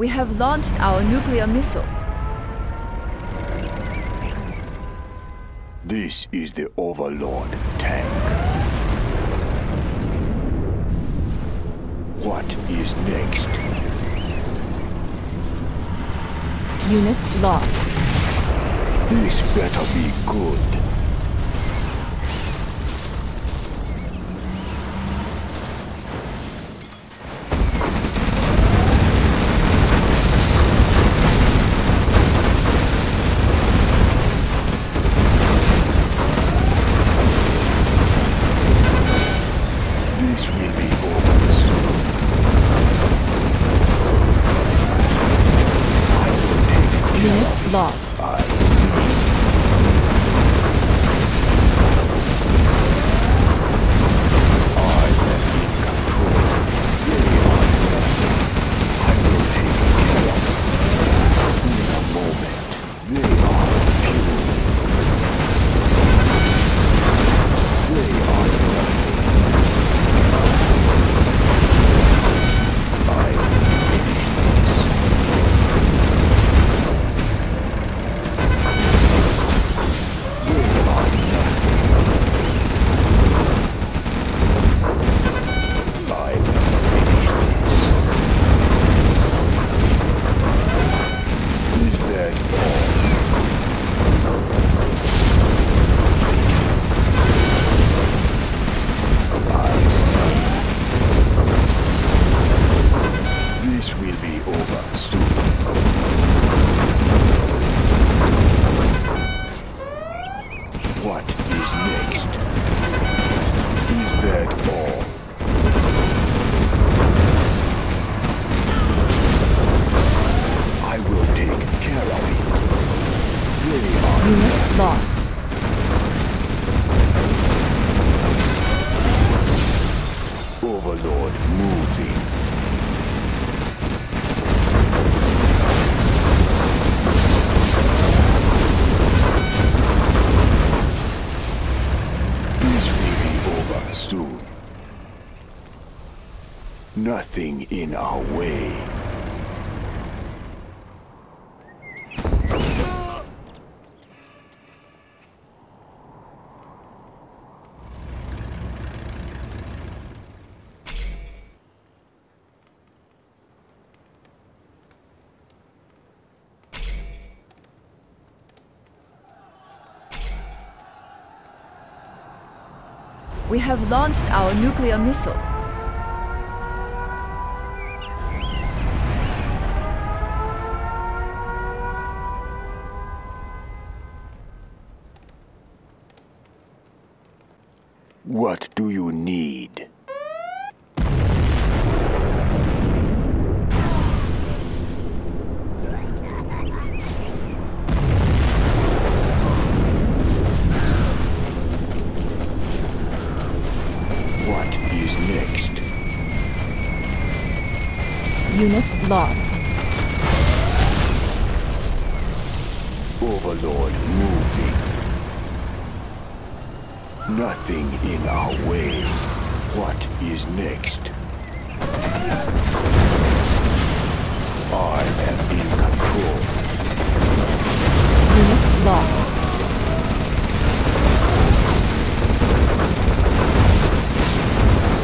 We have launched our nuclear missile. This is the Overlord tank. What is next? Unit lost. This better be good. Nothing in our way. We have launched our nuclear missile. What do you need? What is next? Unit lost. Overlord moving. Nothing in our way. What is next? I am in control. Unit lost.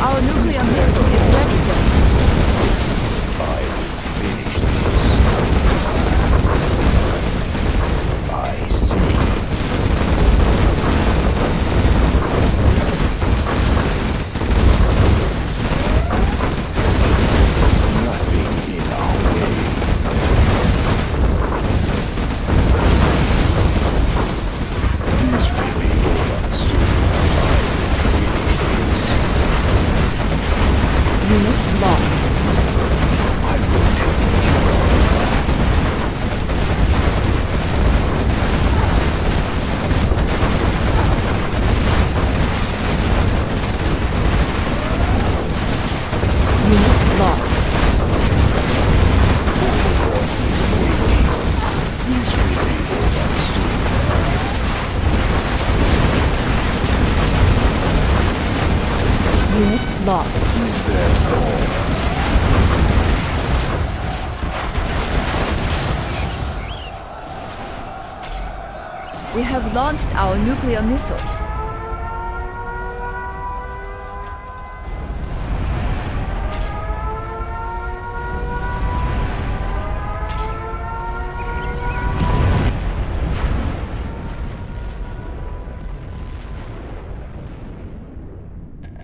Our nuclear missile is ready to... I will finish this. I see. Lost. Is there We have launched our nuclear missile.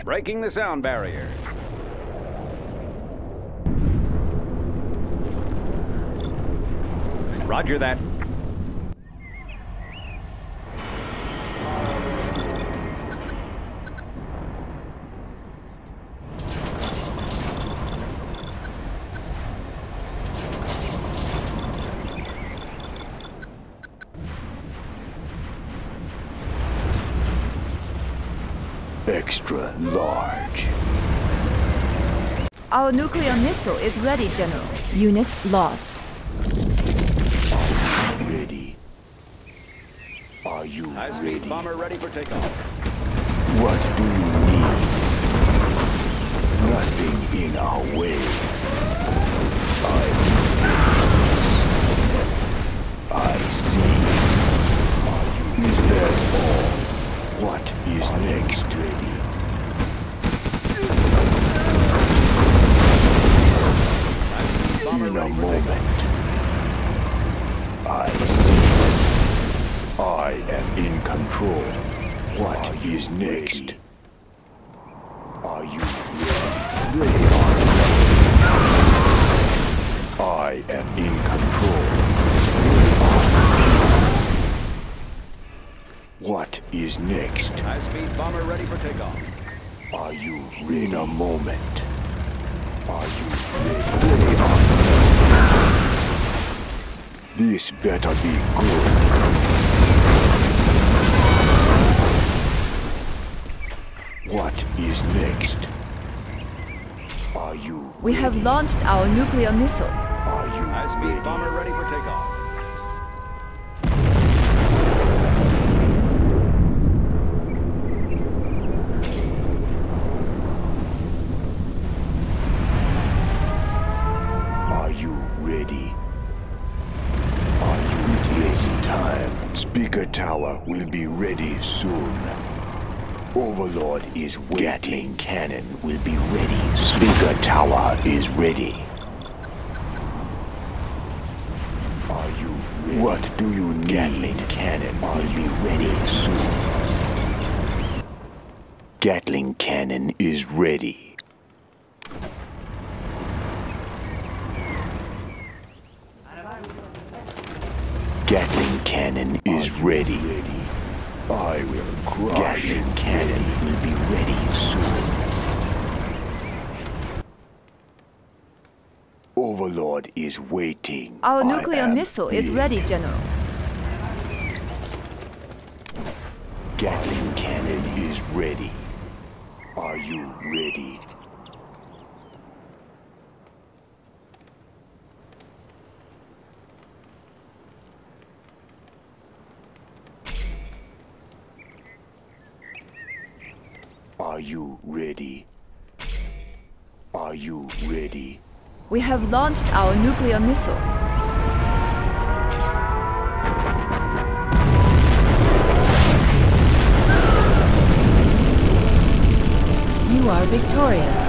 Breaking the sound barrier. Roger that. Extra large. Our nuclear missile is ready, General. Unit lost. Ready. Are you ready? Bomber ready for takeoff. What do you need? Nothing in our way. I see. Is that all? What is next, ready? In a moment, I see. I am in control. What is next? Are you ready? They are ready. I am in control. They are ready. What is next? High-speed bomber ready for takeoff. Are you ready? In a moment. Are you ready? They are ready. This better be good. What is next? Are you ready? We have launched our nuclear missile. Are you high-speed bomber ready for takeoff? Speaker tower will be ready soon. Overlord is waiting. Gatling cannon will be ready. Speaker tower is ready. Are you ready? What do you need? Gatling cannon. Are you ready soon? Gatling cannon is ready. Gatling cannon is ready. I will crush. Gatling cannon will be ready soon. Overlord is waiting. Our nuclear missile is ready, General. Gatling cannon is ready. Are you ready? Are you ready? Are you ready? We have launched our nuclear missile. You are victorious.